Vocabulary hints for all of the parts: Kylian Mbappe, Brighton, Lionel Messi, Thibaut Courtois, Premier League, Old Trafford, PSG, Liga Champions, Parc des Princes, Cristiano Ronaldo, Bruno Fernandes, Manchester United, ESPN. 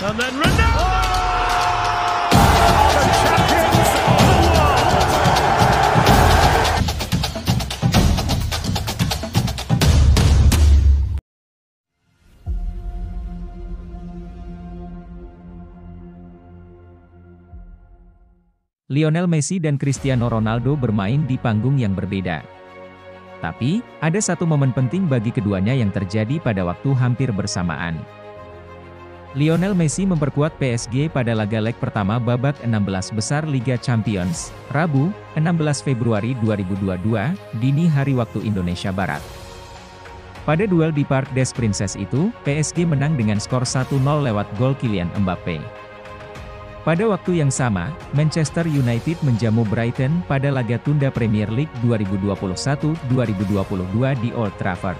And then Ronaldo! Lionel Messi dan Cristiano Ronaldo bermain di panggung yang berbeda. Tapi, ada satu momen penting bagi keduanya yang terjadi pada waktu hampir bersamaan. Lionel Messi memperkuat PSG pada laga leg pertama babak 16 besar Liga Champions, Rabu, 16 Februari 2022, dini hari waktu Indonesia Barat. Pada duel di Parc des Princes itu, PSG menang dengan skor 1-0 lewat gol Kylian Mbappe. Pada waktu yang sama, Manchester United menjamu Brighton pada laga tunda Premier League 2021-2022 di Old Trafford.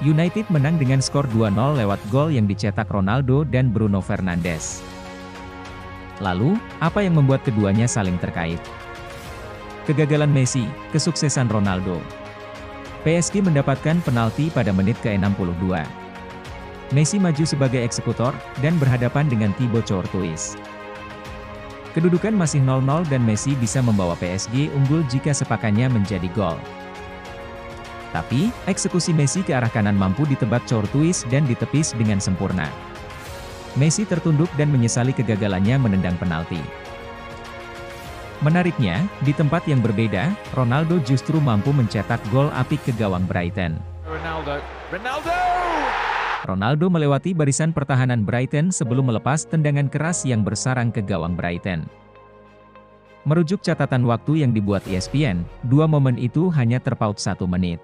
United menang dengan skor 2-0 lewat gol yang dicetak Ronaldo dan Bruno Fernandes. Lalu, apa yang membuat keduanya saling terkait? Kegagalan Messi, kesuksesan Ronaldo. PSG mendapatkan penalti pada menit ke-62. Messi maju sebagai eksekutor, dan berhadapan dengan Thibaut Courtois. Kedudukan masih 0-0 dan Messi bisa membawa PSG unggul jika sepakannya menjadi gol. Tapi, eksekusi Messi ke arah kanan mampu ditebak Courtois dan ditepis dengan sempurna. Messi tertunduk dan menyesali kegagalannya menendang penalti. Menariknya, di tempat yang berbeda, Ronaldo justru mampu mencetak gol apik ke gawang Brighton. Ronaldo! Ronaldo melewati barisan pertahanan Brighton sebelum melepas tendangan keras yang bersarang ke gawang Brighton. Merujuk catatan waktu yang dibuat ESPN, dua momen itu hanya terpaut 1 menit.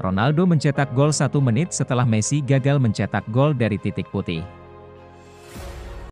Ronaldo mencetak gol 1 menit setelah Messi gagal mencetak gol dari titik putih.